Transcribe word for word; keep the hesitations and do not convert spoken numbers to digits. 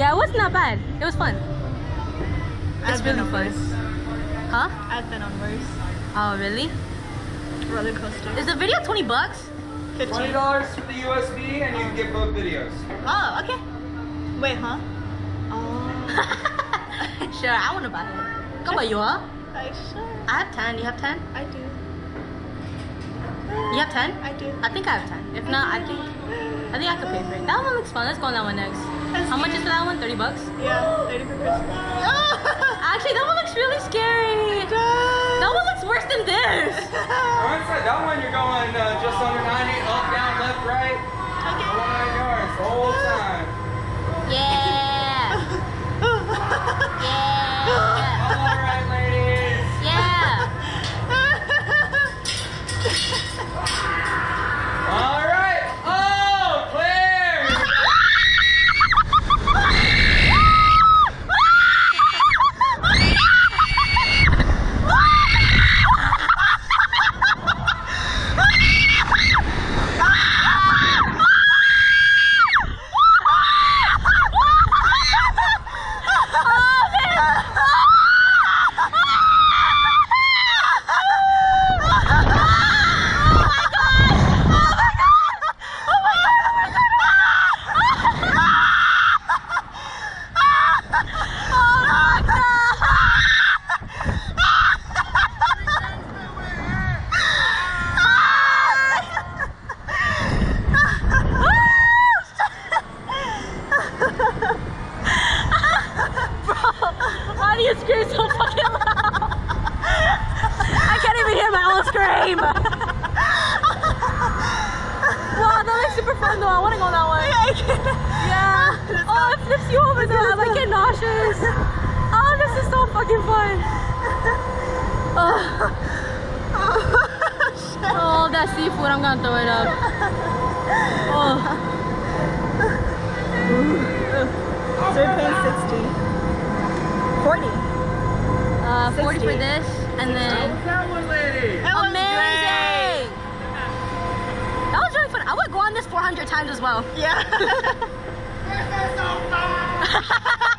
Yeah, it was not bad. It was fun. It's I've really been fun. Worse. Huh? I've been on worse. Oh, really? Roller coaster. Is the video twenty bucks? twenty dollars for the U S B and you can get both videos. Oh, okay. Wait, huh? Oh. Sure, I want to buy it. Go buy you, huh? I sure. I have ten. You have ten? I do. You have ten? I do. I think I have ten. If I not, do. I think I think I could pay for it. That one looks fun. Let's go on that one next. That's How much scary. Is that one? thirty bucks? Yeah, thirty per person. Oh. Actually, that one looks really scary. It does. That one looks worse than this. Inside that one, you're going uh, just under ninety, up, down, left, right. Okay. Nine yards the whole time. Yeah. Yeah. All right, ladies. Yeah. All right. four hundred times as well. Yeah. This is so fun!